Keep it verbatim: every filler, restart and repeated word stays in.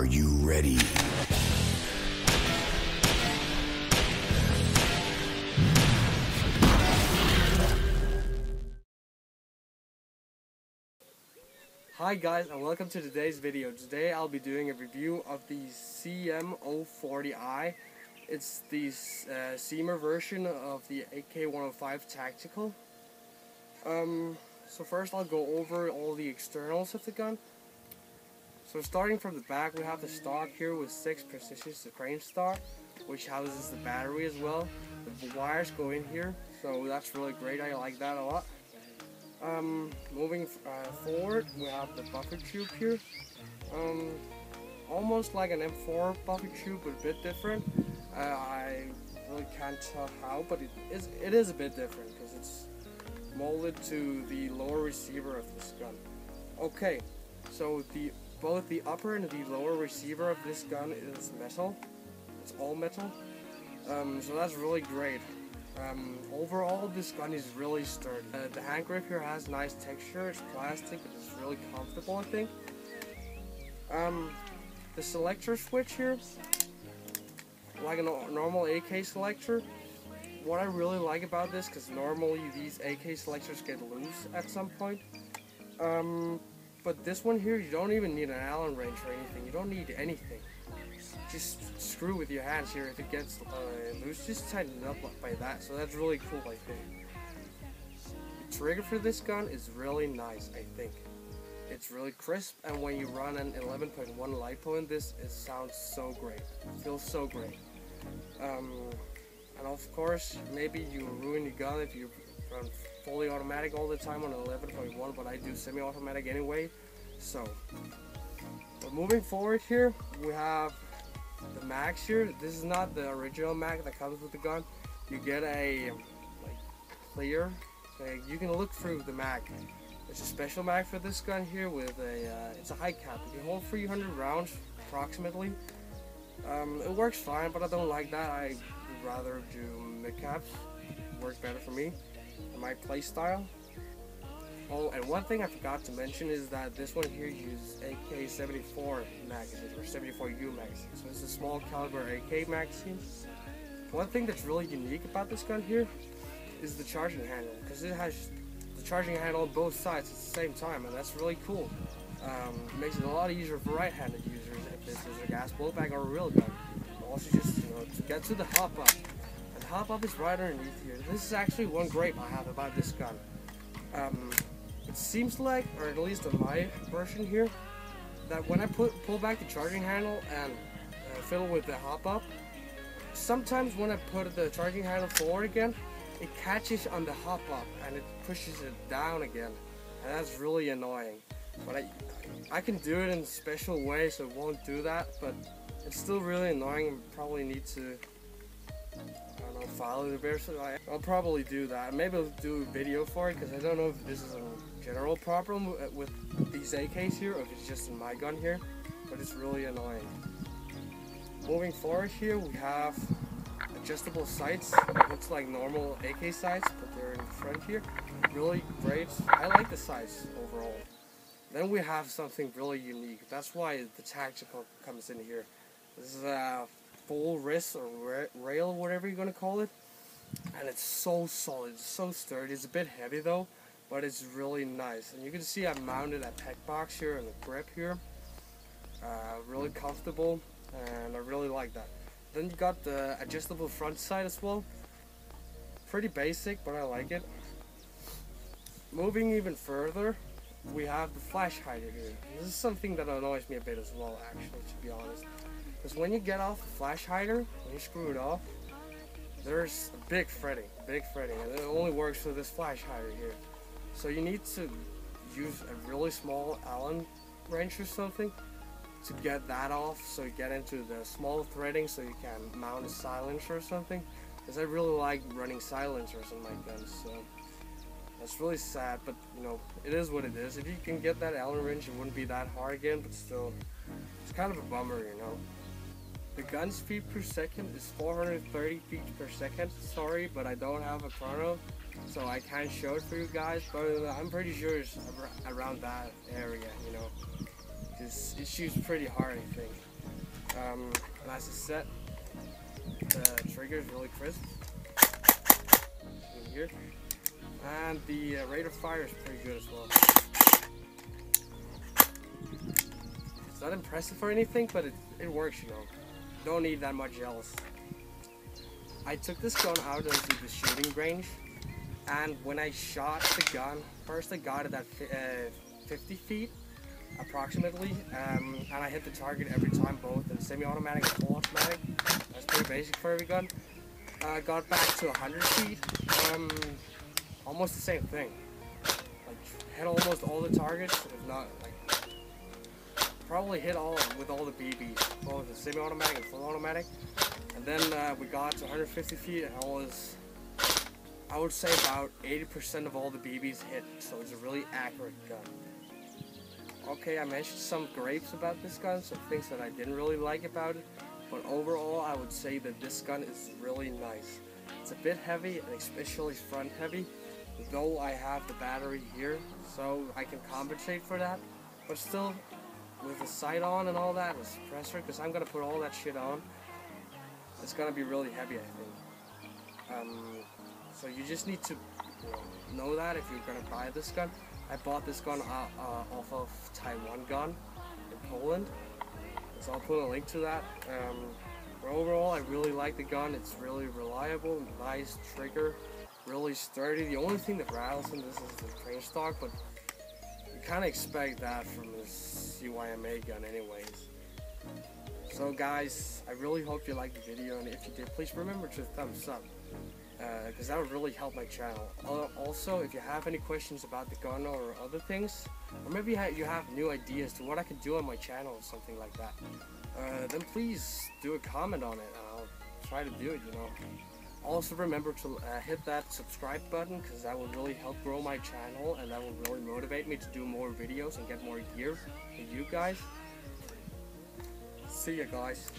Are you ready? Hi guys, and welcome to today's video. Today I'll be doing a review of the C M zero forty i. It's the uh, Cyma version of the A K one oh five Tactical. Um, so first I'll go over all the externals of the gun. So starting from the back, we have the stock here with six prestigious the crane star, which houses the battery as well. The wires go in here, so that's really great. I like that a lot. Um, moving uh, forward, we have the buffer tube here, um, almost like an M four buffer tube, but a bit different. Uh, I really can't tell how, but it is, it is a bit different because it's molded to the lower receiver of this gun. Okay, so the both the upper and the lower receiver of this gun is metal. It's all metal, um, so that's really great. Um, overall, this gun is really sturdy. Uh, the hand grip here has nice texture. It's plastic, but it's really comfortable, I think. Um, the selector switch here, like a no normal A K selector. What I really like about this, because normally these A K selectors get loose at some point, um, but this one here, you don't even need an Allen wrench or anything. You don't need anything. Just screw with your hands here if it gets uh, loose, just tighten it up by that, so that's really cool, I think. The trigger for this gun is really nice, I think. It's really crisp, and when you run an eleven point one LiPo in this, it sounds so great. It feels so great. Um, and of course, maybe you ruin your gun if you run fully automatic all the time on eleven point one, but I do semi-automatic anyway, so. But moving forward here, we have the mag here. This is not the original mag that comes with the gun. You get a like clear, like you can look through the mag. It's a special mag for this gun here with a, uh, it's a high cap. You can hold three hundred rounds approximately. Um, it works fine, but I don't like that. I would rather do mid caps. Work better for me and my play style. Oh, and one thing I forgot to mention is that this one here uses A K seventy-four magazines, or seventy-four U magazines, so it's a small caliber A K magazine. One thing that's really unique about this gun here is the charging handle, because it has the charging handle on both sides at the same time, and that's really cool. Um, it makes it a lot easier for right-handed users if this is a gas blowback or a real gun. Also, just you know, to get to the hop-up, and hop-up is right underneath here. This is actually one gripe I have about this gun. Um, It seems like, or at least on my version here, that when I put, pull back the charging handle and uh, fiddle with the hop up, sometimes when I put the charging handle forward again, it catches on the hop up and it pushes it down again, and that's really annoying. But I, I can do it in a special way so it won't do that, but it's still really annoying and probably need to, I don't know, file it a bit, so I, I'll probably do that. Maybe I'll do a video for it, because I don't know if this is a general problem with these A Ks here, or if it's just in my gun here, but it's really annoying. Moving forward here, we have adjustable sights. It looks like normal A K sights, but they're in the front here. Really great. I like the sights overall. Then we have something really unique. That's why the tactical comes in here. This is a full wrist or rail, whatever you're gonna call it, and it's so solid, so sturdy. It's a bit heavy though, but it's really nice, and you can see I mounted a tech box here and a grip here. Uh, really comfortable, and I really like that. Then you got the adjustable front sight as well. Pretty basic, but I like it. Moving even further, we have the flash hider here. This is something that annoys me a bit as well, actually, to be honest. Because when you get off the flash hider, when you screw it off, there's a big fretting, big fretting, and it only works for this flash hider here. So you need to use a really small Allen wrench or something to get that off, so you get into the small threading so you can mount a silencer or something, because I really like running silencers on my guns, so that's really sad, but you know, it is what it is. If you can get that Allen wrench, it wouldn't be that hard again, but still, it's kind of a bummer, you know. The gun's speed per second is four hundred thirty feet per second. Sorry, but I don't have a chrono, so I can't show it for you guys, but I'm pretty sure it's around that area, you know, because it shoots pretty hard, I think. Um, last is set. The trigger is really crisp. Here. And the uh, rate of fire is pretty good as well. It's not impressive or anything, but it, it works, you know. Don't need that much else. I took this gun out into the shooting range, and when I shot the gun, first I got it at uh, fifty feet approximately, um, and I hit the target every time, both in semi-automatic and full-automatic. That's pretty basic for every gun. I uh, got back to one hundred feet, um, almost the same thing. Like, hit almost all the targets, if not, like, probably hit all with all the B Bs, both the semi-automatic and full-automatic. And then uh, we got to one hundred fifty feet, and I was, I would say about eighty percent of all the B Bs hit, so it's a really accurate gun. Okay, I mentioned some gripes about this gun, some things that I didn't really like about it. But overall, I would say that this gun is really nice. It's a bit heavy, and especially front heavy, though I have the battery here, so I can compensate for that. But still, with the sight on and all that, the suppressor, because I'm going to put all that shit on, it's going to be really heavy, I think. Um, so you just need to you know, know that if you're going to buy this gun. I bought this gun uh, uh, off of Taiwan Gun in Poland. So I'll put a link to that. Um, but overall, I really like the gun. It's really reliable, nice trigger, really sturdy. The only thing that rattles in this is the crane stock, but you kind of expect that from this C Y M A gun anyways. So guys, I really hope you liked the video, and if you did, please remember to thumbs up, because uh, that would really help my channel. Also, if you have any questions about the gun or other things, or maybe you have new ideas to what I could do on my channel or something like that, uh, then please do a comment on it, and I'll try to do it, you know. Also remember to uh, hit that subscribe button, because that will really help grow my channel, and that will really motivate me to do more videos and get more gear for you guys. See ya guys.